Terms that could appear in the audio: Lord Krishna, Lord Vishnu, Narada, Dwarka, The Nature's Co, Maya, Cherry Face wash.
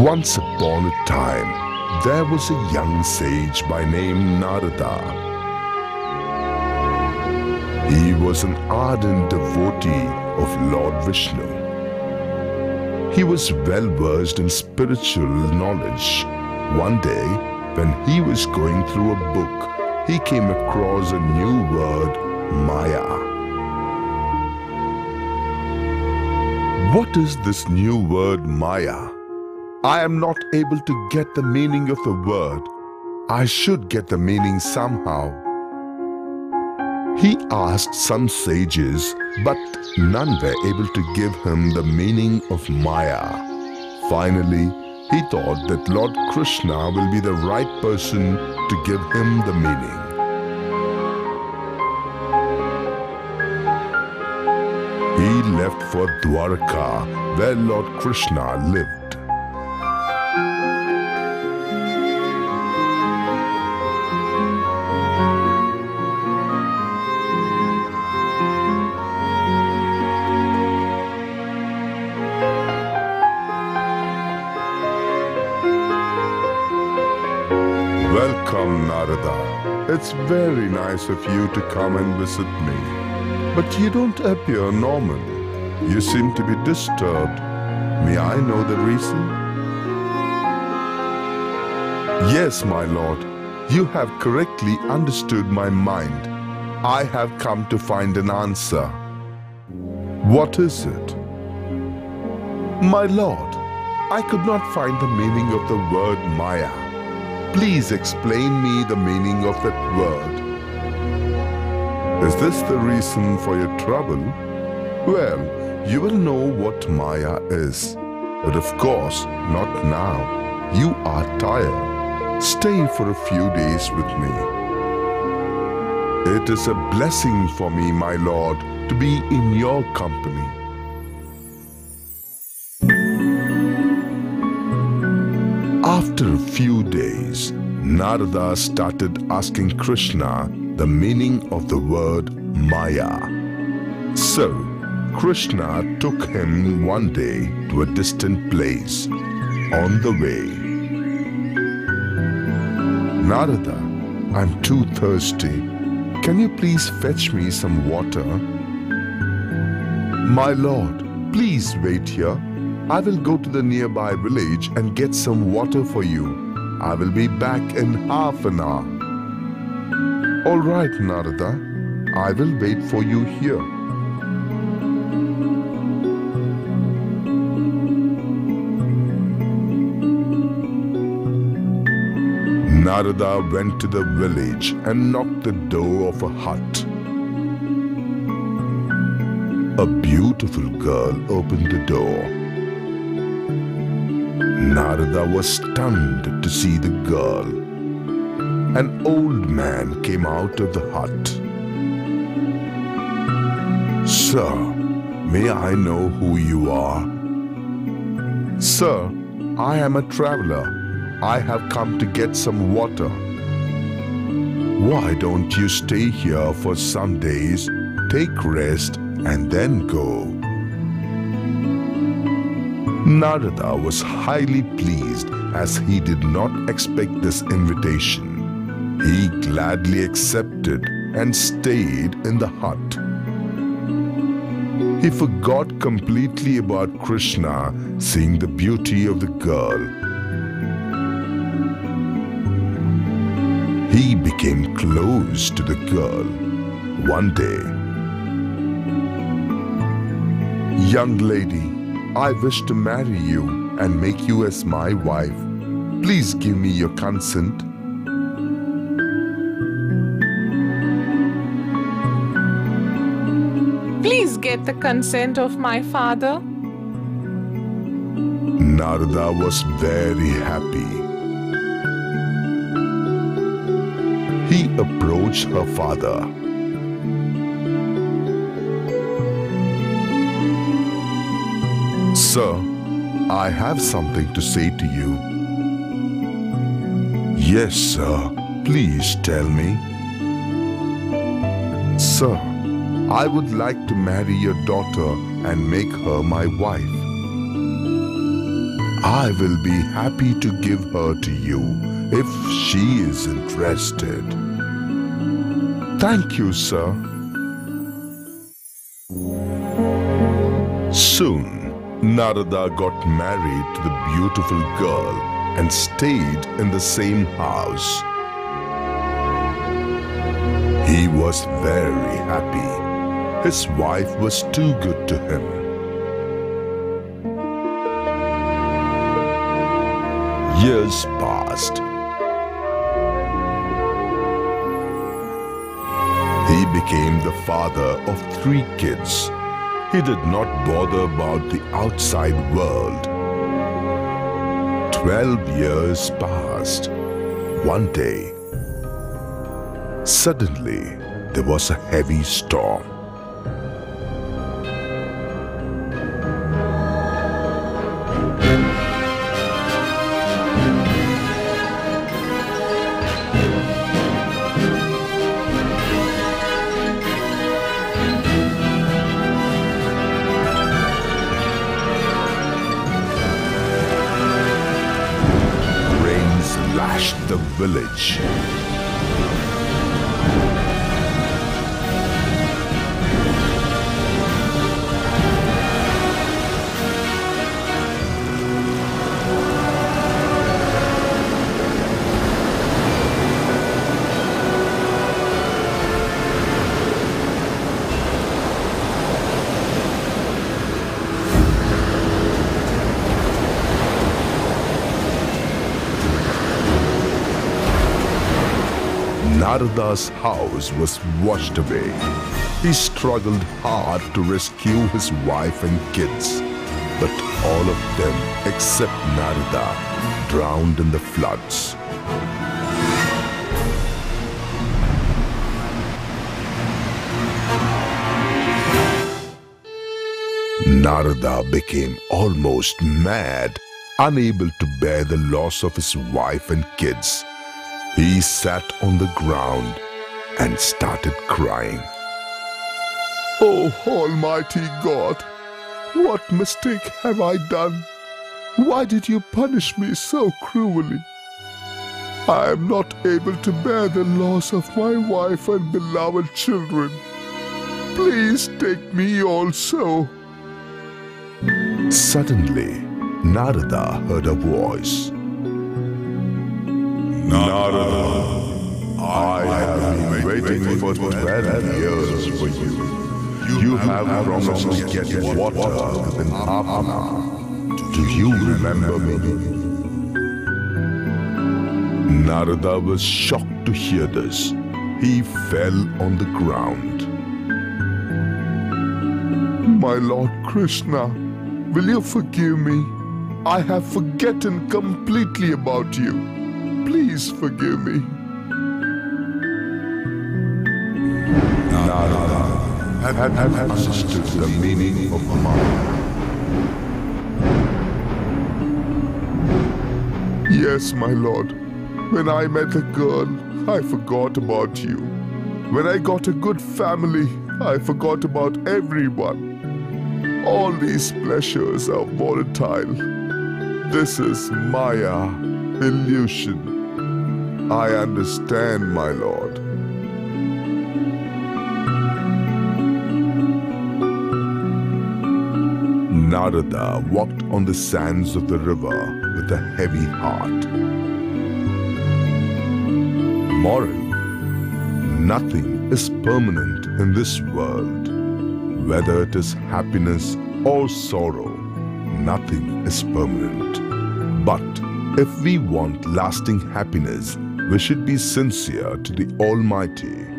Once upon a time, there was a young sage by name Narada. He was an ardent devotee of Lord Vishnu. He was well versed in spiritual knowledge. One day, when he was going through a book, he came across a new word, Maya. What is this new word, Maya? I am not able to get the meaning of the word. I should get the meaning somehow. He asked some sages, but none were able to give him the meaning of Maya. Finally, he thought that Lord Krishna will be the right person to give him the meaning. He left for Dwarka, where Lord Krishna lived. Welcome, Narada. It's very nice of you to come and visit me. But you don't appear normal. You seem to be disturbed. May I know the reason? Yes, my lord. You have correctly understood my mind. I have come to find an answer. What is it? My lord, I could not find the meaning of the word Maya. Please explain me the meaning of that word. Is this the reason for your trouble? Well, you will know what Maya is. But of course, not now. You are tired. Stay for a few days with me. It is a blessing for me, my lord, to be in your company. After a few days, Narada started asking Krishna the meaning of the word Maya. So, Krishna took him one day to a distant place. On the way, Narada, I'm too thirsty. Can you please fetch me some water? My lord, please wait here. I will go to the nearby village and get some water for you. I will be back in half an hour. All right, Narada. I will wait for you here. Narada went to the village and knocked the door of a hut. A beautiful girl opened the door. Narada was stunned to see the girl. An old man came out of the hut. Sir, may I know who you are? Sir, I am a traveler. I have come to get some water. Why don't you stay here for some days, take rest, and then go? Narada was highly pleased as he did not expect this invitation. He gladly accepted and stayed in the hut. He forgot completely about Krishna, seeing the beauty of the girl. He became close to the girl. One day, young lady, I wish to marry you and make you as my wife. Please give me your consent. Please get the consent of my father. Narada was very happy. He approached her father. Sir, I have something to say to you. Yes, sir. Please tell me. Sir, I would like to marry your daughter and make her my wife. I will be happy to give her to you if she is interested. Thank you, sir. Soon, Narada got married to the beautiful girl and stayed in the same house. He was very happy. His wife was too good to him. Years passed. He became the father of 3 kids. He did not bother about the outside world. 12 years passed. One day, suddenly, there was a heavy storm. Rains lashed the village. Narada's house was washed away. He struggled hard to rescue his wife and kids, but all of them except Narada drowned in the floods. Narada became almost mad, unable to bear the loss of his wife and kids. He sat on the ground and started crying. Oh, Almighty God, what mistake have I done? Why did you punish me so cruelly? I am not able to bear the loss of my wife and beloved children. Please take me also. Suddenly, Narada heard a voice. Narada, I have been waiting for 12 years for you. You have promised to get water within half an hour. Do you remember me? Narada was shocked to hear this. He fell on the ground. My Lord Krishna, will you forgive me? I have forgotten completely about you. Please forgive me. Narada, have understood the meaning of Maya? Yes, my lord. When I met a girl, I forgot about you. When I got a good family, I forgot about everyone. All these pleasures are volatile. This is Maya, illusion. I understand, my lord. Narada walked on the sands of the river with a heavy heart. Moral: nothing is permanent in this world. Whether it is happiness or sorrow, nothing is permanent. But if we want lasting happiness, we should be sincere to the Almighty.